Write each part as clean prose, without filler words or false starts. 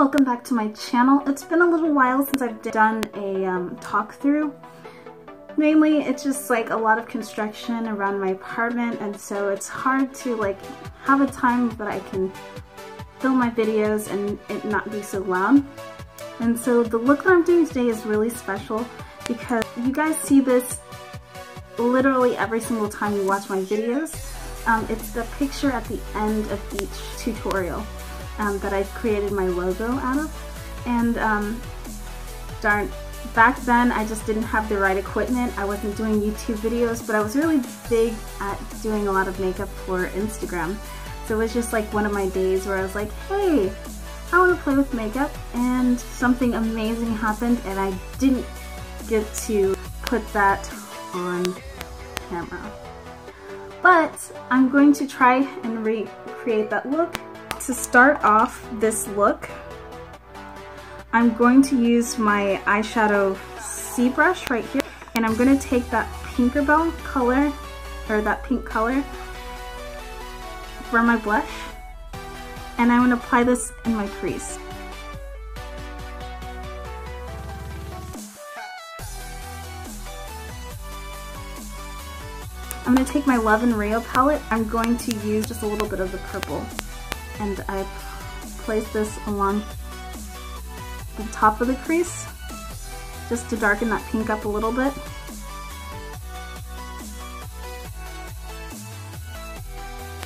welcome back to my channel. It's been a little while since I've done a talk through. Mainly it's just like a lot of construction around my apartment, and so it's hard to like have a time that I can film my videos and it not be so loud. And so the look that I'm doing today is really special because you guys see this literally every single time you watch my videos. It's the picture at the end of each tutorial that I've created my logo out of. And darn, back then I just didn't have the right equipment. I wasn't doing YouTube videos, but I was really big at doing a lot of makeup for Instagram. So it was just like one of my days where I was like, hey, I want to play with makeup, and something amazing happened and I didn't get to put that on camera. But I'm going to try and recreate that look. To start off this look, I'm going to use my eyeshadow C brush right here, and I'm going to take that Pinkerbell color, or that pink color, for my blush, and I'm going to apply this in my crease. I'm going to take my Love in Rio palette. I'm going to use just a little bit of the purple, and I place this along the top of the crease just to darken that pink up a little bit.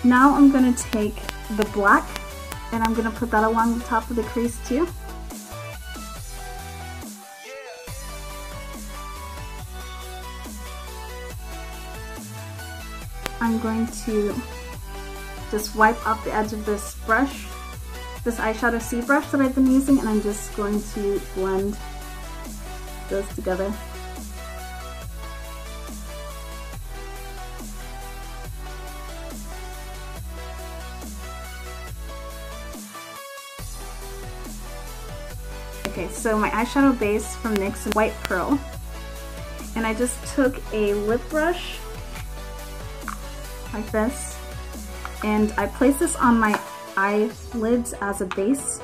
Now I'm going to take the black and I'm going to put that along the top of the crease too. I'm going to just wipe off the edge of this brush, this eyeshadow C brush that I've been using, and I'm just going to blend those together. Okay, so my eyeshadow base from NYX is White Pearl, and I just took a lip brush like this, and I place this on my eyelids as a base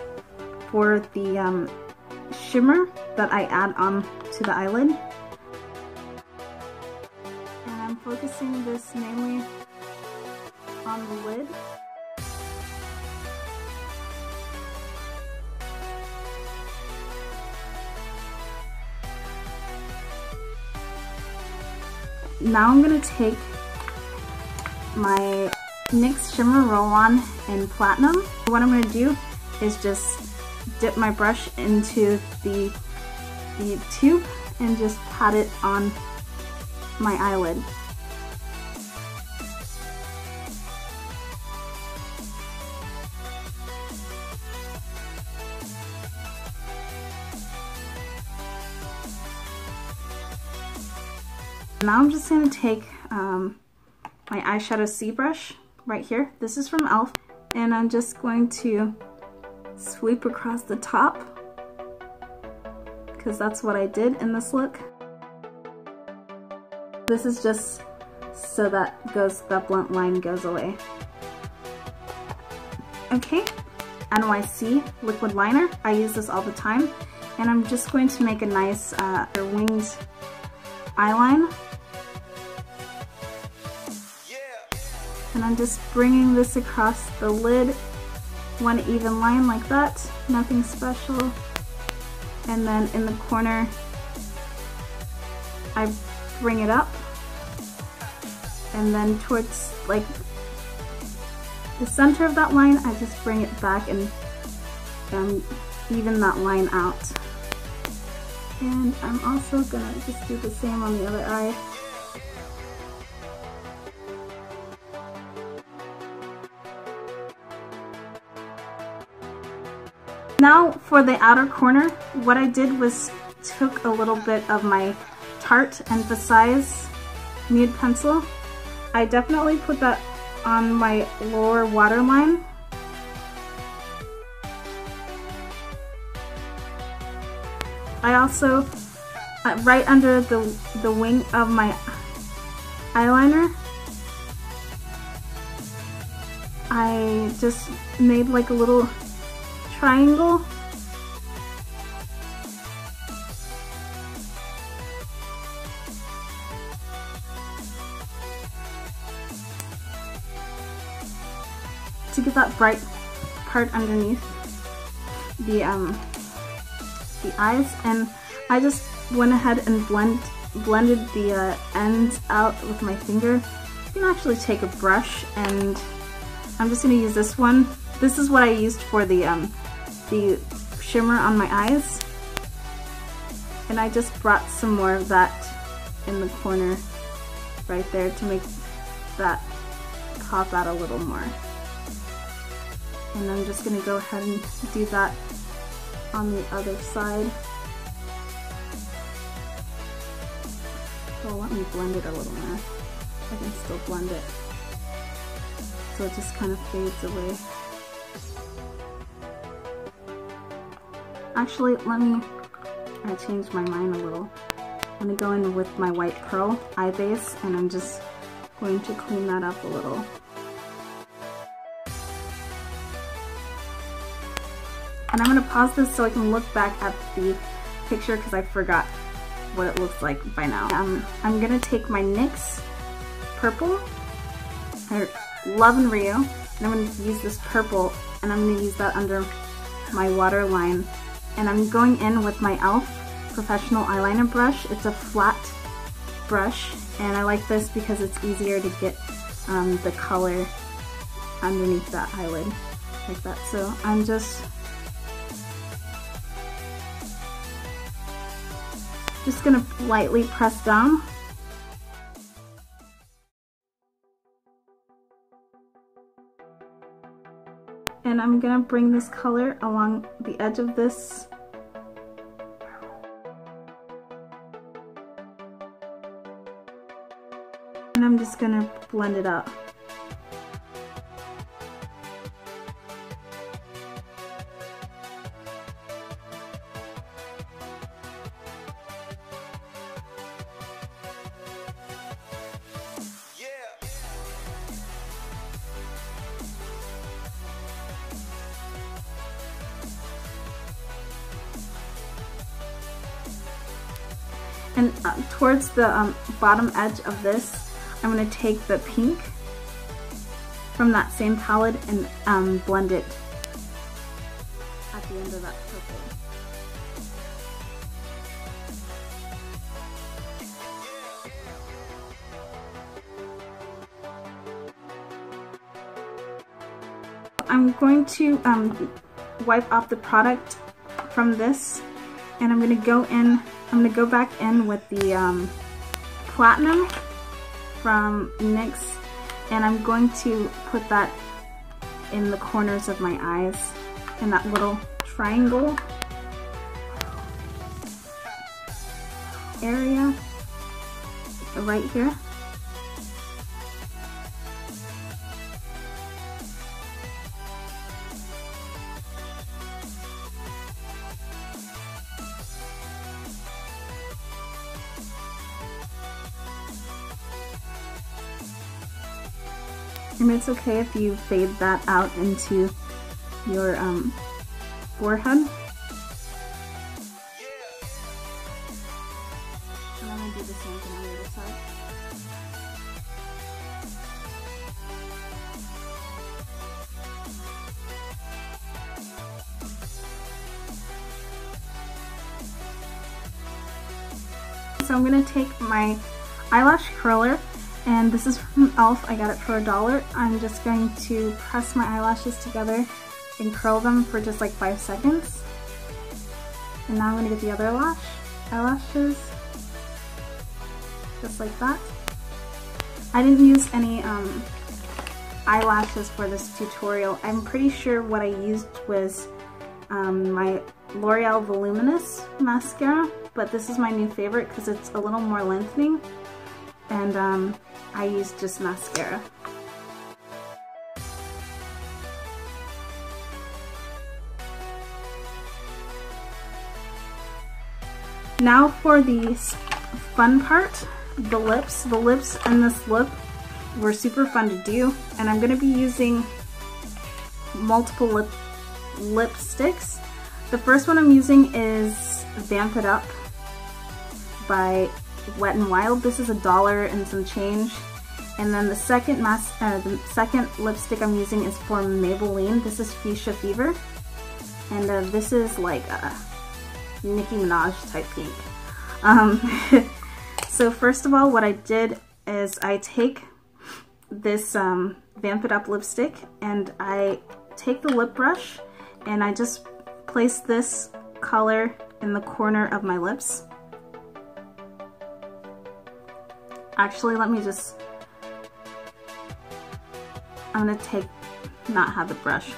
for the shimmer that I add on to the eyelid. And I'm focusing this mainly on the lid. Now I'm going to take my NYX Shimmer Roll-On in Platinum. What I'm going to do is just dip my brush into the tube and just pat it on my eyelid. Now I'm just going to take my eyeshadow C brush right here. This is from e.l.f. and I'm just going to sweep across the top because that's what I did in this look. This is just so that that blunt line goes away. Okay, NYC liquid liner. I use this all the time, and I'm just going to make a nice winged eyeline. And I'm just bringing this across the lid, one even line like that, nothing special. And then in the corner, I bring it up. And then towards like the center of that line, I just bring it back and even that line out. And I'm also gonna just do the same on the other eye. Now for the outer corner, what I did was took a little bit of my Tarte Emphasize Nude Pencil. I definitely put that on my lower waterline. I also, right under the wing of my eyeliner, I just made like a little triangle to get that bright part underneath the eyes. And I just went ahead and blended the ends out with my finger. You can actually take a brush, and I'm just going to use this one. This is what I used for the shimmer on my eyes. And I just brought some more of that in the corner right there to make that pop out a little more. And I'm just going to go ahead and do that on the other side. So let me blend it a little more. I can still blend it. So it just kind of fades away. Actually, I changed my mind a little. I'm going to go in with my White Pearl eye base, and I'm just going to clean that up a little. And I'm going to pause this so I can look back at the picture because I forgot what it looks like by now. I'm going to take my NYX purple, or Love in Rio, and I'm going to use this purple, and I'm going to use that under my waterline. And I'm going in with my e.l.f. professional eyeliner brush. It's a flat brush, and I like this because it's easier to get the color underneath that eyelid like that. So I'm just going to lightly press down. And I'm going to bring this color along the edge of this. And I'm just going to blend it out. And towards the bottom edge of this, I'm going to take the pink from that same palette and blend it at the end of that purple. I'm going to wipe off the product from this, and I'm going to go in. I'm going to go back in with the Platinum from NYX, and I'm going to put that in the corners of my eyes in that little triangle area right here. And it's okay if you fade that out into your forehead. And I'm going to do the same thing on the other side. So I'm going to take my eyelash curler. And this is from e.l.f. I got it for $1. I'm just going to press my eyelashes together and curl them for just like 5 seconds. And now I'm going to get the other eyelashes, just like that. I didn't use any eyelashes for this tutorial. I'm pretty sure what I used was my L'Oreal Voluminous Mascara, but this is my new favorite because it's a little more lengthening. And I use just mascara. Now for the fun part, the lips. The lips in this look were super fun to do, and I'm going to be using multiple lipsticks. The first one I'm using is Vamp It Up by Wet and Wild. This is $1 and some change, And then the second lipstick I'm using is from Maybelline. This is Fuchsia Fever, and this is like a Nicki Minaj type pink. So first of all, what I did is I take this Vamp It Up lipstick and I take the lip brush and I just place this color in the corner of my lips. Actually, let me just, I'm gonna take, not have the brush.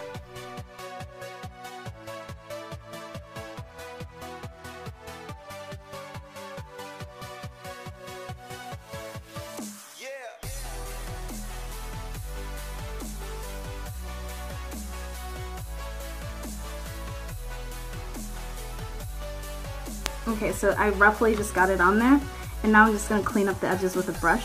Okay, so I roughly just got it on there, and now I'm just going to clean up the edges with a brush.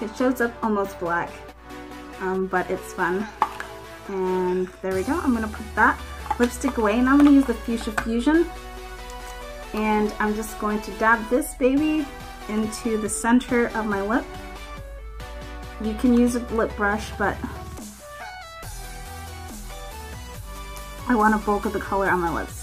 It shows up almost black, but it's fun. And there we go. I'm gonna put that lipstick away, and I'm gonna use the Fuchsia Fusion, and I'm just going to dab this baby into the center of my lip. You can use a lip brush, but I want a bulk of the color on my lips.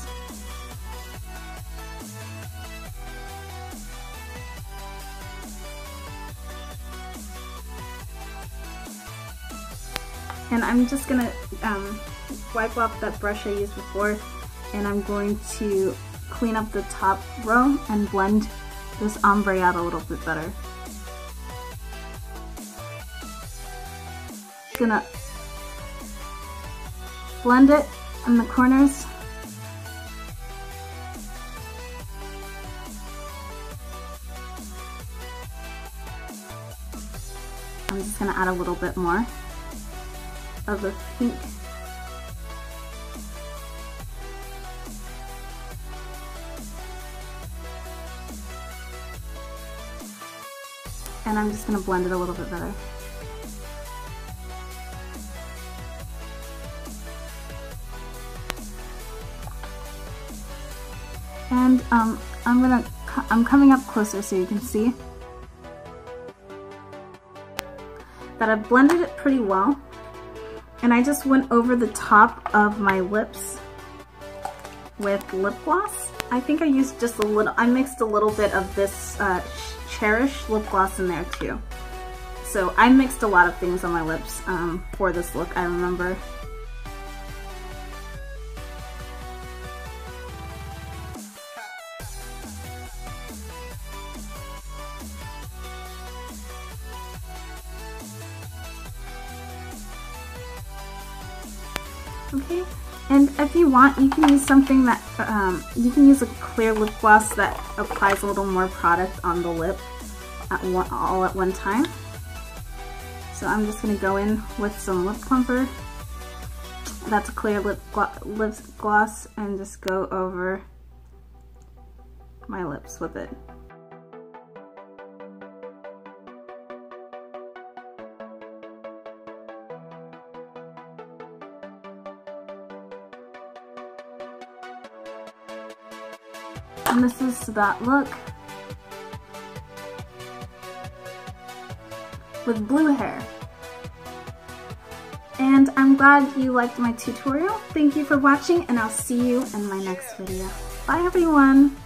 And I'm just gonna wipe off that brush I used before, and I'm going to clean up the top row and blend this ombre out a little bit better. Just gonna blend it in the corners. I'm just gonna add a little bit more of the pink. And I'm just going to blend it a little bit better. And I'm coming up closer so you can see that I've blended it pretty well. And I just went over the top of my lips with lip gloss. I think I used just a little, I mixed a little bit of this Cherish lip gloss in there too. So I mixed a lot of things on my lips for this look, I remember. Okay, and if you want, you can use something that, you can use a clear lip gloss that applies a little more product on the lip all at one time. So I'm just going to go in with some lip plumper, that's a clear lip gloss, and just go over my lips with it. And this is that look with blue hair. And I'm glad you liked my tutorial. Thank you for watching, and I'll see you in my next video. Bye everyone!